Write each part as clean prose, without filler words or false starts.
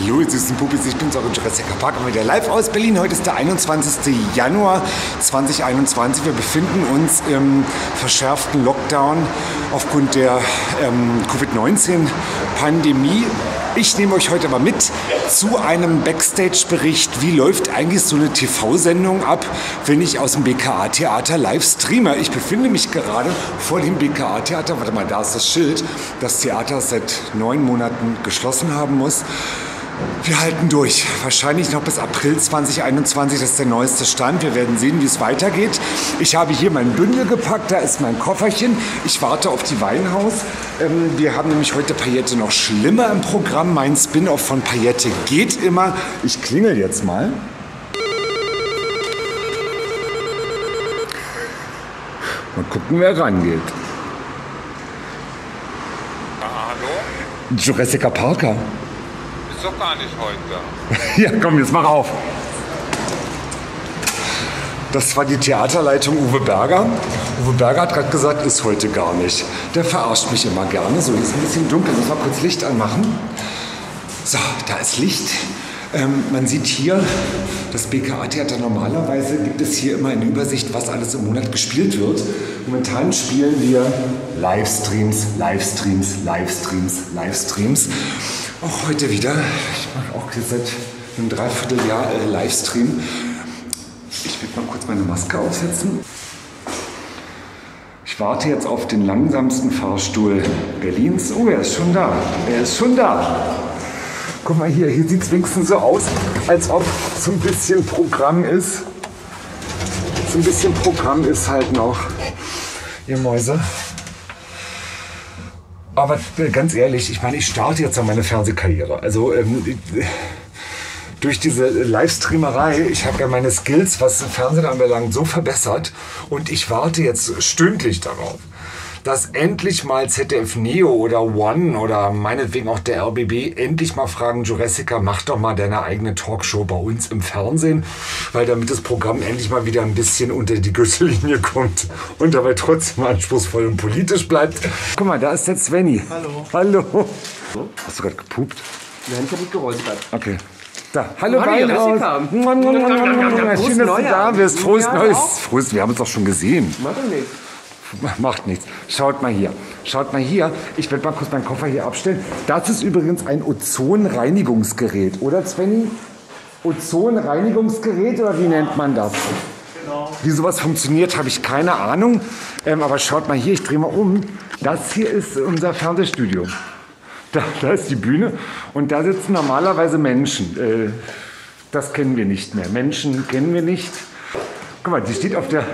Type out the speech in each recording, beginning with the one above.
Hallo, es ist ein Pupis, ich bin's, eure Jurassica Parka wieder live aus Berlin. Heute ist der 21. Januar 2021. Wir befinden uns im verschärften Lockdown aufgrund der Covid-19-Pandemie. Ich nehme euch heute aber mit zu einem Backstage-Bericht. Wie läuft eigentlich so eine TV-Sendung ab, wenn ich aus dem BKA-Theater live streame? Ich befinde mich gerade vor dem BKA-Theater. Warte mal, da ist das Schild. Das Theater seit 9 Monaten geschlossen haben muss. Wir halten durch. Wahrscheinlich noch bis April 2021. Das ist der neueste Stand. Wir werden sehen, wie es weitergeht. Ich habe hier mein Bündel gepackt. Da ist mein Kofferchen. Ich warte auf die Weinhaus. Wir haben nämlich heute Paillette noch schlimmer im Programm. Mein Spin-off von Paillette geht immer. Ich klingel jetzt mal. Mal gucken, wer rangeht. Hallo? Jurassica Parka. Ist doch gar nicht heute. Ja, komm, jetzt mach auf. Das war die Theaterleitung Uwe Berger. Uwe Berger hat gerade gesagt, ist heute gar nicht. Der verarscht mich immer gerne. So, jetzt ist ein bisschen dunkel. Muss mal kurz Licht anmachen. So, da ist Licht. Man sieht hier das BKA-Theater. Normalerweise gibt es hier immer eine Übersicht, was alles im Monat gespielt wird. Momentan spielen wir Livestreams. Auch heute wieder, ich mache auch seit einem Dreivierteljahr Livestream. Ich will mal kurz meine Maske aufsetzen. Ich warte jetzt auf den langsamsten Fahrstuhl Berlins. Oh, er ist schon da. Guck mal hier, sieht es wenigstens so aus, als ob so ein bisschen Programm ist. So ein bisschen Programm ist halt noch, ihr Mäuse. Aber ganz ehrlich, ich meine, ich starte jetzt an meine Fernsehkarriere. Also durch diese Livestreamerei, ich habe ja meine Skills, was Fernsehen anbelangt, so verbessert. Und ich warte jetzt stündlich darauf, dass endlich mal ZDF Neo oder One oder meinetwegen auch der RBB endlich mal fragen, Jurassica, mach doch mal deine eigene Talkshow bei uns im Fernsehen, weil damit das Programm endlich mal wieder ein bisschen unter die Gürtellinie kommt und dabei trotzdem anspruchsvoll und politisch bleibt. Guck mal, da ist der Svenny. Hallo. Hallo. Hast du gerade gepupt? Nein, ich habe nicht geräuspert. Okay. Da. Hallo Weinhaus. Schön, dass du da bist. Frohes Neues. Frohes, wir haben uns doch schon gesehen. Mach doch nichts. Macht nichts. Schaut mal hier. Ich werde mal kurz meinen Koffer hier abstellen. Das ist übrigens ein Ozonreinigungsgerät, oder Svenny? Ozonreinigungsgerät, oder wie nennt man das? Genau. Wie sowas funktioniert, habe ich keine Ahnung. Aber schaut mal hier, ich drehe mal um. Das hier ist unser Fernsehstudio. Da ist die Bühne und da sitzen normalerweise Menschen. Das kennen wir nicht mehr. Menschen kennen wir nicht. Guck mal, die steht auf der...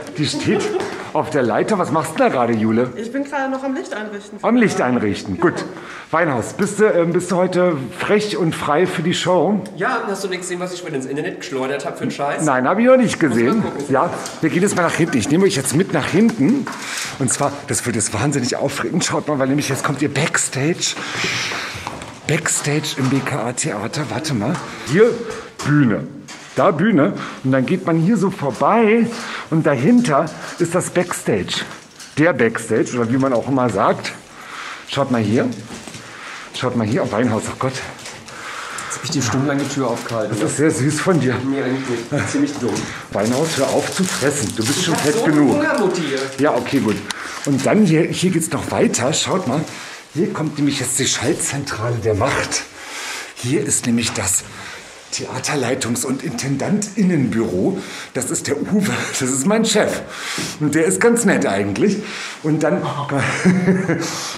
Auf der Leiter, was machst du da gerade, Jule? Ich bin gerade noch am Licht einrichten. Am Licht einrichten, genau. Gut. Weinhaus, bist du heute frech und frei für die Show? Ja, hast du nichts gesehen, was ich mir ins Internet geschleudert habe für einen Scheiß? Nein, habe ich auch nicht gesehen. Ja, wir gehen jetzt mal nach hinten. Ich nehme euch jetzt mit nach hinten. Und zwar, das wird jetzt wahnsinnig aufregend. Schaut mal, weil nämlich jetzt kommt ihr Backstage. Backstage im BKA-Theater. Warte mal. Hier, Bühne. Da Bühne und dann geht man hier so vorbei und dahinter ist das Backstage. Der Backstage oder wie man auch immer sagt. Schaut mal hier auf Weinhaus, oh Gott. Jetzt habe ich die stundenlange Tür aufgehalten. Das ist sehr süß von dir. Nee, eigentlich nicht. Ziemlich dumm. Weinhaus, hör auf zu fressen. Du bist schon fett genug. Ja, okay, gut. Und dann hier geht es noch weiter. Schaut mal, hier kommt nämlich jetzt die Schaltzentrale der Macht. Hier ist nämlich das Theaterleitungs- und Intendantinnenbüro. Das ist der Uwe, das ist mein Chef. Und der ist ganz nett eigentlich. Und dann,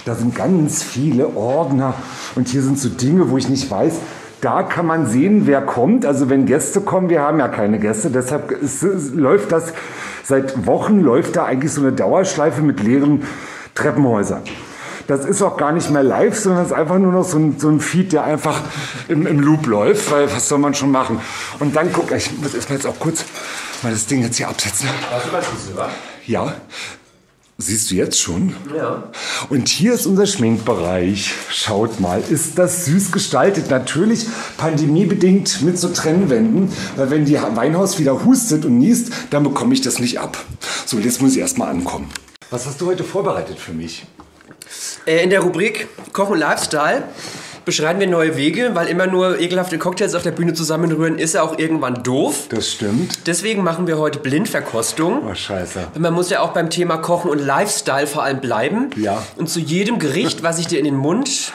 da sind ganz viele Ordner. Und hier sind so Dinge, wo ich nicht weiß, da kann man sehen, wer kommt. Also wenn Gäste kommen, wir haben ja keine Gäste. Deshalb läuft das, seit Wochen läuft da eigentlich so eine Dauerschleife mit leeren Treppenhäusern. Das ist auch gar nicht mehr live, sondern es ist einfach nur noch so ein Feed, der einfach im Loop läuft, weil was soll man schon machen? Und dann guck, ich muss erstmal jetzt auch kurz mal das Ding jetzt hier absetzen. Hast du was gesehen, wa? Ja. Siehst du jetzt schon? Ja. Und hier ist unser Schminkbereich. Schaut mal, ist das süß gestaltet. Natürlich pandemiebedingt mit so Trennwänden, weil wenn die Weinhaus wieder hustet und niest, dann bekomme ich das nicht ab. So, jetzt muss ich erstmal ankommen. Was hast du heute vorbereitet für mich? In der Rubrik Koch und Lifestyle beschreiten wir neue Wege, weil immer nur ekelhafte Cocktails auf der Bühne zusammenrühren ist ja auch irgendwann doof. Das stimmt. Deswegen machen wir heute Blindverkostung. Oh, scheiße. Man muss ja auch beim Thema Kochen und Lifestyle vor allem bleiben. Ja. Und zu jedem Gericht, was ich dir in den Mund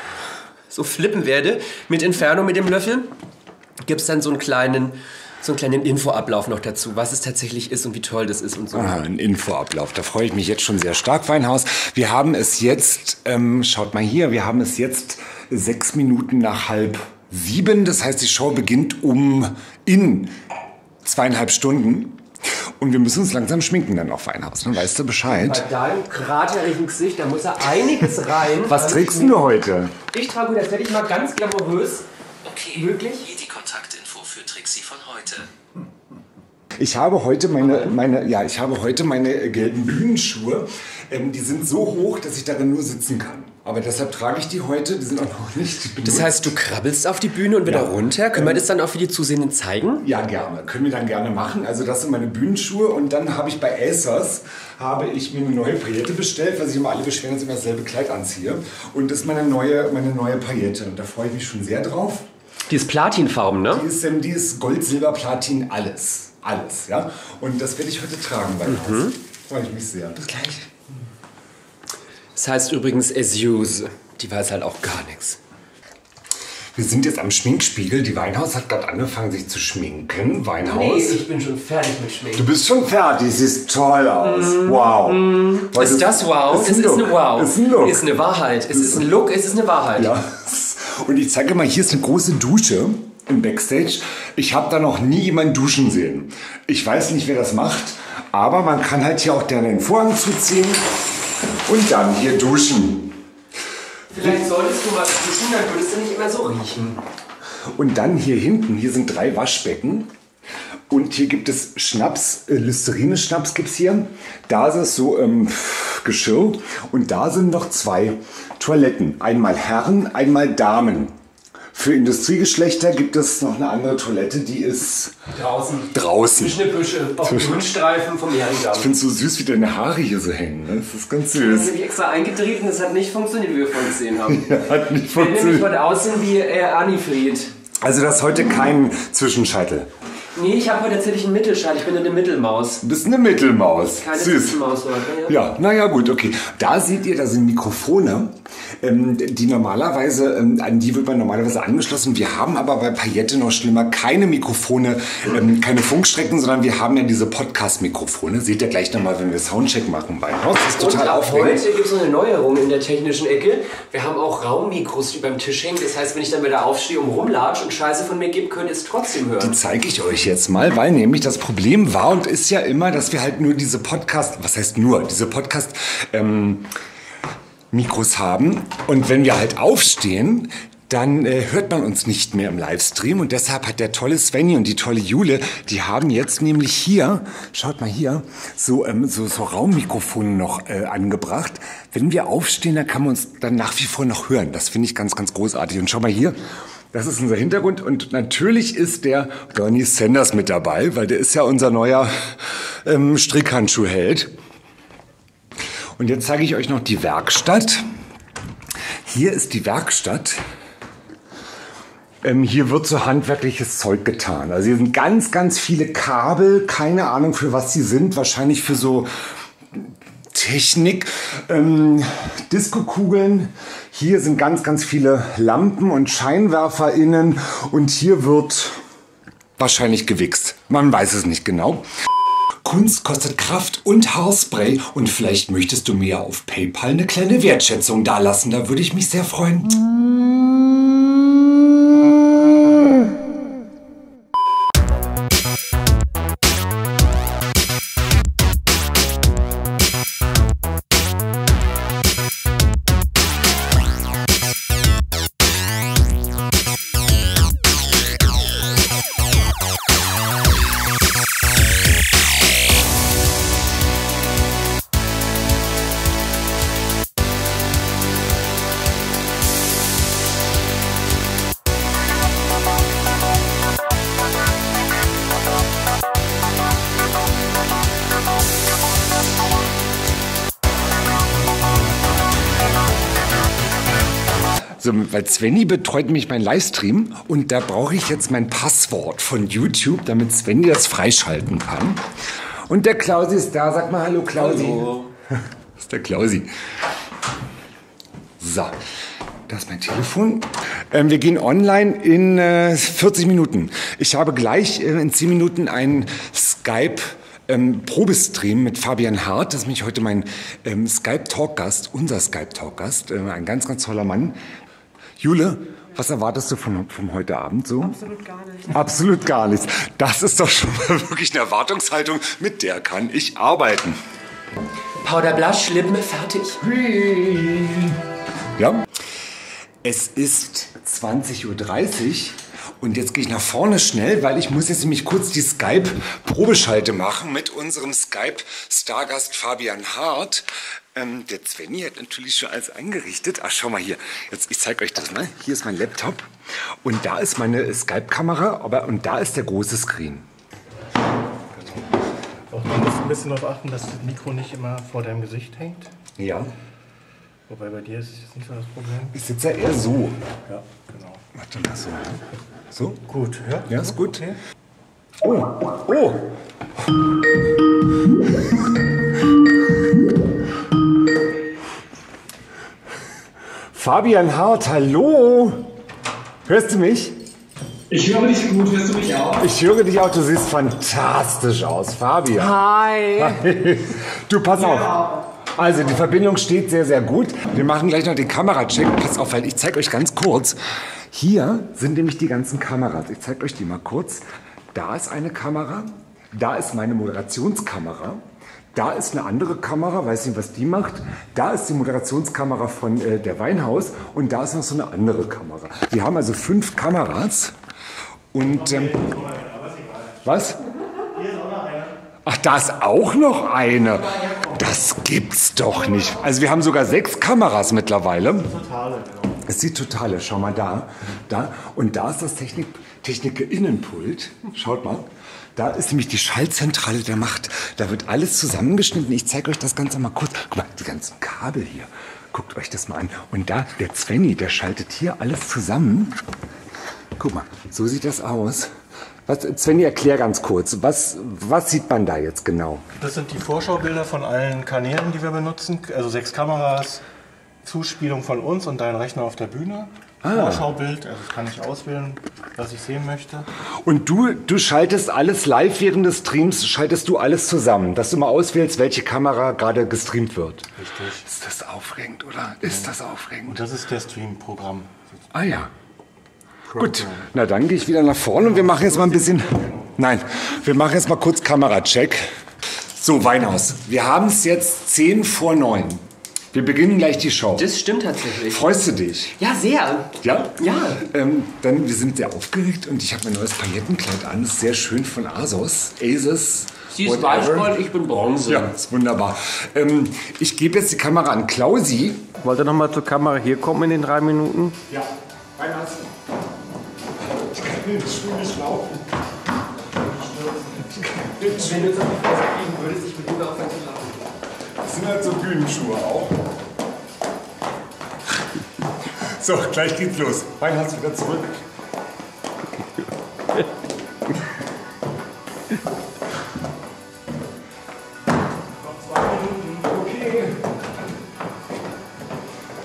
so flippen werde, mit Inferno mit dem Löffel, gibt es dann so einen kleinen Infoablauf noch dazu, was es tatsächlich ist und wie toll das ist und so. Ah, ein Infoablauf, da freue ich mich jetzt schon sehr stark, Weinhaus. Wir haben es jetzt, schaut mal hier, wir haben es jetzt 6 Minuten nach halb 7. Das heißt, die Show beginnt in 2,5 Stunden. Und wir müssen uns langsam schminken dann auf Weinhaus, ne? Weißt du Bescheid? Bei deinem kraterigen Gesicht, da muss ja einiges rein. Was trägst du heute? Ich trage, das werde ich mal ganz glamourös. Okay, wirklich? Hier die Kontaktinfo für Trixi von heute. Ich habe heute meine gelben Bühnenschuhe. Die sind so hoch, dass ich darin nur sitzen kann. Aber deshalb trage ich die heute, die sind auch noch nicht benutzt. Das heißt, du krabbelst auf die Bühne und wieder runter? Können wir das dann auch für die Zusehenden zeigen? Ja, gerne. Können wir dann gerne machen. Also das sind meine Bühnenschuhe und dann habe ich bei Essers mir eine neue Paillette bestellt, weil sich immer alle beschweren, dass ich immer dasselbe Kleid anziehe. Und das ist meine neue Paillette und da freue ich mich schon sehr drauf. Die ist platinfarben, ne? Die ist Gold, Silber, Platin, alles. Alles, ja. Und das werde ich heute tragen bei Haus. Freue ich mich sehr. Bis gleich. Das heißt übrigens Essuse, die weiß halt auch gar nichts. Wir sind jetzt am Schminkspiegel. Die Weinhaus hat gerade angefangen, sich zu schminken. Weinhaus? Nee, ich bin schon fertig mit Schminken. Du bist schon fertig, siehst toll aus. Wow. Ist das wow? Es ist eine Wow. Es ist ein Look. Es ist eine Wahrheit. Es ist ein Look, es ist eine Wahrheit. Ja. Und ich zeige mal, hier ist eine große Dusche im Backstage. Ich habe da noch nie jemanden duschen sehen. Ich weiß nicht, wer das macht, aber man kann halt hier auch gerne den Vorhang zuziehen. Und dann hier duschen. Vielleicht solltest du was duschen, dann würdest du nicht immer so riechen. Und dann hier hinten, hier sind 3 Waschbecken. Und hier gibt es Schnaps, Listerine-Schnaps gibt es hier. Da ist es so Geschirr. Und da sind noch 2 Toiletten. Einmal Herren, einmal Damen. Für Industriegeschlechter gibt es noch eine andere Toilette, die ist draußen. Zwischen den Büsche, auf den Grünstreifen vom Herrendamm. Ich finde es so süß, wie deine Haare hier so hängen. Das ist ganz süß. Das habe ich extra eingedreht und das hat nicht funktioniert, wie wir vorhin gesehen haben. Ja, hat nicht funktioniert. Ich will nämlich aussehen wie Anifried. Also das ist heute kein Zwischenscheitel. Nee, ich habe heute tatsächlich einen Mittelscheitel. Ich bin eine Mittelmaus. Du bist eine Mittelmaus. Keine Zwischenmaus heute. Ja, naja, gut, okay. Da seht ihr, da sind Mikrofone, die normalerweise, an die wird man normalerweise angeschlossen. Wir haben aber bei Paillette noch schlimmer keine Mikrofone, keine Funkstrecken, sondern wir haben ja diese Podcast-Mikrofone. Seht ihr gleich nochmal, wenn wir Soundcheck machen. Weinhaus, das ist total aufregend. Heute gibt es eine Neuerung in der technischen Ecke. Wir haben auch Raummikros, die beim Tisch hängen. Das heißt, wenn ich dann wieder aufstehe und rumlatsche und Scheiße von mir gebe, könnt ihr es trotzdem hören. Die zeige ich euch jetzt mal, weil nämlich das Problem war und ist ja immer, dass wir halt nur diese Podcast, was heißt nur, diese Podcast Mikros haben und wenn wir halt aufstehen, dann hört man uns nicht mehr im Livestream und deshalb hat der tolle Svenny und die tolle Jule, die haben jetzt nämlich hier, schaut mal hier, so Raummikrofone noch angebracht. Wenn wir aufstehen, dann kann man uns dann nach wie vor noch hören. Das finde ich ganz, ganz großartig. Und schau mal hier. Das ist unser Hintergrund und natürlich ist der Bernie Sanders mit dabei, weil der ist ja unser neuer Strickhandschuhheld. Und jetzt zeige ich euch noch die Werkstatt. Hier ist die Werkstatt. Hier wird so handwerkliches Zeug getan. Also hier sind ganz, ganz viele Kabel, keine Ahnung für was sie sind, wahrscheinlich für so Technik, Diskokugeln. Hier sind ganz, ganz viele Lampen und Scheinwerfer innen und hier wird wahrscheinlich gewichst. Man weiß es nicht genau. Kunst kostet Kraft und Haarspray und vielleicht möchtest du mir auf PayPal eine kleine Wertschätzung dalassen. Da würde ich mich sehr freuen. So, weil Svenny betreut mich meinen Livestream und da brauche ich jetzt mein Passwort von YouTube, damit Svenny das freischalten kann. Und der Klausi ist da. Sag mal hallo, Klausi. Hallo. Das ist der Klausi. So, das ist mein Telefon. Wir gehen online in 40 Minuten. Ich habe gleich in 10 Minuten einen Skype-Probestream mit Fabian Hart. Das ist nämlich heute mein Skype-Talk-Gast, unser Skype-Talk-Gast. Ein ganz, ganz toller Mann. Jule, was erwartest du von heute Abend so? Absolut gar nichts. Absolut gar nichts. Das ist doch schon mal wirklich eine Erwartungshaltung, mit der kann ich arbeiten. Powder Blush, Lippen, fertig. Ja. Es ist 20.30 Uhr und jetzt gehe ich nach vorne schnell, weil ich muss jetzt nämlich kurz die Skype-Probeschalte machen mit unserem Skype-Stargast Fabian Hart. Der Svenny hat natürlich schon alles eingerichtet. Ach, schau mal hier. Jetzt, ich zeige euch das mal. Hier ist mein Laptop und da ist meine Skype-Kamera, aber und da ist der große Screen. Auch man muss ein bisschen darauf achten, dass das Mikro nicht immer vor deinem Gesicht hängt. Ja. Wobei bei dir ist es jetzt nicht so das Problem. Ich sitze ja eher so. Ja, genau. Warte mal so. So? Gut, ja? Ja, ist gut. Okay. Oh, oh! Fabian Hart, hallo! Hörst du mich? Ich höre dich gut, hörst du mich auch? Ich höre dich auch, du siehst fantastisch aus, Fabian. Hi! Hi. Du, pass auf. Also, die Verbindung steht sehr, sehr gut. Wir machen gleich noch den Kameracheck. Pass auf, weil ich zeige euch ganz kurz. Hier sind nämlich die ganzen Kameras. Ich zeige euch die mal kurz. Da ist eine Kamera, da ist meine Moderationskamera. Da ist eine andere Kamera, weiß nicht, was die macht. Da ist die Moderationskamera von der Weinhaus und da ist noch so eine andere Kamera. Wir haben also 5 Kameras und... was? Ach, da ist auch noch eine. Das gibt's doch nicht. Also wir haben sogar 6 Kameras mittlerweile. Das ist totale, genau. Das ist die totale, schau mal da. Da. Und da ist das Techniker-Innenpult. Schaut mal. Da ist nämlich die Schallzentrale der Macht. Da wird alles zusammengeschnitten. Ich zeige euch das Ganze mal kurz. Guck mal, die ganzen Kabel hier. Guckt euch das mal an. Und da, der Svenny, der schaltet hier alles zusammen. Guck mal, so sieht das aus. Was, Svenny, erklär ganz kurz, was sieht man da jetzt genau? Das sind die Vorschaubilder von allen Kanälen, die wir benutzen. Also 6 Kameras, Zuspielung von uns und dein Rechner auf der Bühne. Vorschaubild, also das kann ich auswählen, was ich sehen möchte. Und du schaltest alles live während des Streams, schaltest du alles zusammen, dass du mal auswählst, welche Kamera gerade gestreamt wird. Richtig. Ist das aufregend, oder? Ist das aufregend? Und das ist der Stream-Programm. Ah ja. Gut, na dann gehe ich wieder nach vorne und wir machen jetzt mal ein bisschen... Nein, wir machen jetzt mal kurz Kameracheck. So, Weinhaus, wir haben es jetzt 10 vor 9. Wir beginnen gleich die Show. Das stimmt tatsächlich. Freust du dich? Ja, sehr. Ja? Ja. Dann, wir sind sehr aufgeregt und ich habe mein neues Paillettenkleid an. Das ist sehr schön von Asos. Asos. Sie ist Weißgold, ich bin Bronze. Ja, ist wunderbar. Ich gebe jetzt die Kamera an Klausi. Wollt ihr nochmal zur Kamera hier kommen in den 3 Minuten? Ja. Weinhaus. Ich kann mir das Schuh nicht laufen. Wenn du es auf die Fresse kriegen würdest, ich bin auf die Laufen. Das sind halt so Bühnenschuhe auch. So, gleich geht's los. Weinhaus wieder zurück.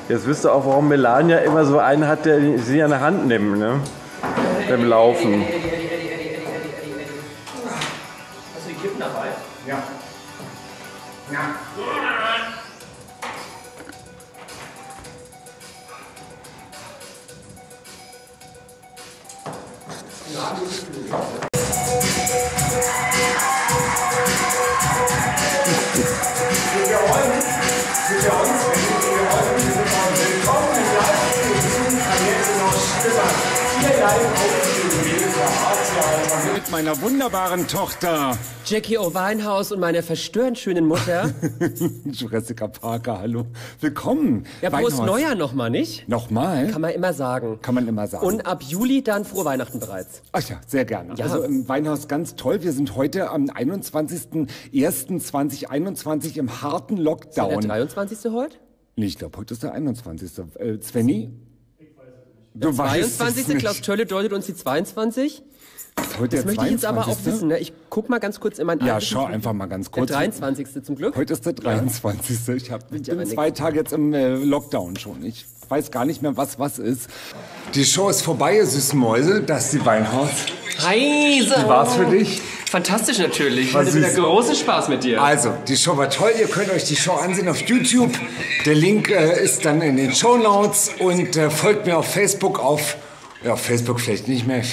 Jetzt wisst ihr auch, warum Melania immer so einen hat, der sie an der Hand nimmt, ne? Beim Laufen. Hast du die Kippen dabei? Ja. Ja. Mit meiner wunderbaren Tochter jacky-oh Weinhaus und meiner verstörend schönen Mutter Jurassica Parka, hallo. Willkommen. Ja, Prost Neujahr nochmal, nicht? Nochmal? Kann man immer sagen. Kann man immer sagen. Und ab Juli dann frohe Weihnachten bereits. Ach ja, sehr gerne. Ja. Also im Weinhaus ganz toll. Wir sind heute am 21.01.2021 im harten Lockdown. Ist der 23. heute? Nee, ich glaube, heute ist der 21. Svenny? Der 22. Klaus Tölle deutet uns die 22. Heute das möchte 22. ich jetzt aber auch wissen. Ne? Ich guck mal ganz kurz in mein Ja, schau einfach mal ganz kurz. Der 23. zum Glück. Heute ist der 23. Ja. Ich bin zwei Tage jetzt im Lockdown schon. Ich weiß gar nicht mehr, was ist. Die Show ist vorbei, ihr süßen Mäuse. Das ist die Weinhaus. Hi, so. Wie war's für dich? Fantastisch natürlich. Ich hatte wieder großen Spaß mit dir. Also, die Show war toll. Ihr könnt euch die Show ansehen auf YouTube. Der Link ist dann in den Shownotes. Und folgt mir auf Facebook, auf... Ja, auf Facebook vielleicht nicht mehr.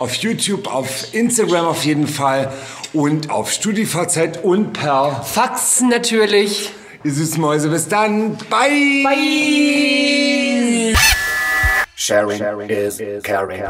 Auf YouTube, auf Instagram auf jeden Fall. Und auf StudiVZ und per... Fax natürlich. Ihr süßen Mäuse, bis dann. Bye. Bye. Sharing is caring.